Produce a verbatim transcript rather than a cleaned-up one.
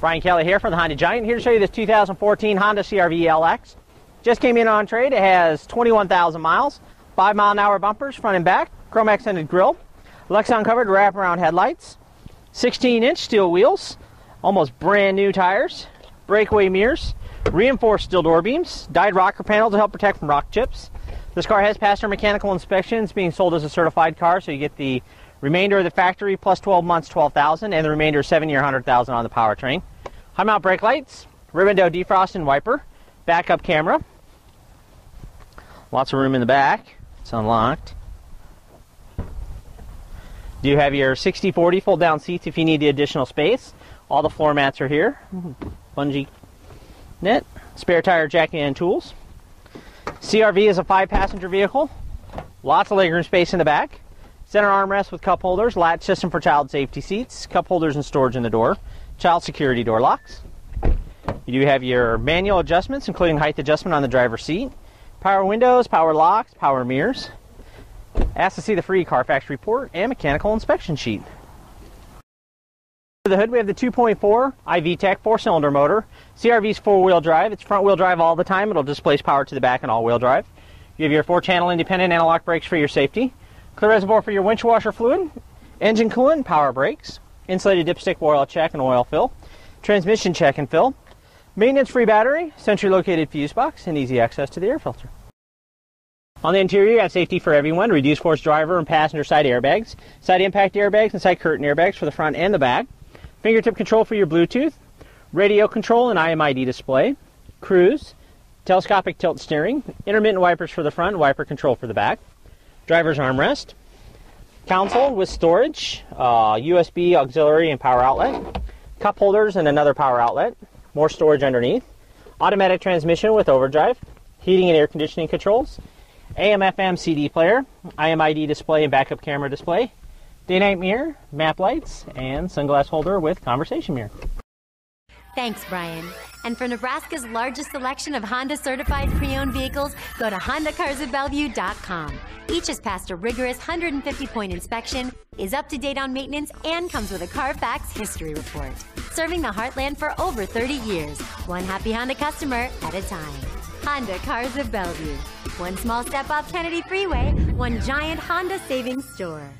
Brian Kelly here from the Honda Giant, here to show you this two thousand fourteen Honda C R V L X. Just came in on trade. It has twenty-one thousand miles, five mile an hour bumpers front and back, chrome accented grille, Lexan covered wraparound headlights, sixteen inch steel wheels, almost brand new tires, breakaway mirrors, reinforced steel door beams, dyed rocker panels to help protect from rock chips. This car has passed our mechanical inspections, being sold as a certified car, so you get the remainder of the factory plus twelve months, twelve thousand, and the remainder seven year, one hundred thousand on the powertrain. High mount brake lights, Ribbon-Doe defrost and wiper, backup camera. Lots of room in the back. It's unlocked. Do have your sixty forty fold down seats if you need the additional space. All the floor mats are here. Bungee net, spare tire jacket and tools. C R V is a five passenger vehicle. Lots of legroom space in the back. Center armrest with cup holders, latch system for child safety seats, cup holders and storage in the door, child security door locks. You do have your manual adjustments, including height adjustment on the driver's seat, power windows, power locks, power mirrors. Ask to see the free Carfax report and mechanical inspection sheet. Under the hood, we have the two point four I V TEC four cylinder motor. C R V's four wheel drive. It's front wheel drive all the time. It'll displace power to the back and all wheel drive. You have your four channel independent anti-lock brakes for your safety. Clear reservoir for your winch washer fluid, engine coolant, power brakes, insulated dipstick oil check and oil fill, transmission check and fill, maintenance-free battery, centrally located fuse box, and easy access to the air filter. On the interior, you have safety for everyone, reduced force driver and passenger side airbags, side impact airbags, and side curtain airbags for the front and the back, fingertip control for your Bluetooth, radio control and I M I D display, cruise, telescopic tilt steering, intermittent wipers for the front, wiper control for the back. Driver's armrest, console with storage, uh, U S B auxiliary and power outlet, cup holders and another power outlet, more storage underneath, automatic transmission with overdrive, heating and air conditioning controls, A M F M C D player, I M I D display and backup camera display, day-night mirror, map lights, and sunglass holder with conversation mirror. Thanks, Brian. And for Nebraska's largest selection of Honda-certified pre-owned vehicles, go to Honda Cars of Bellevue dot com. Each has passed a rigorous one hundred fifty point inspection, is up to date on maintenance, and comes with a Carfax history report. Serving the heartland for over thirty years, one happy Honda customer at a time. Honda Cars of Bellevue, one small step off Kennedy Freeway, one giant Honda savings store.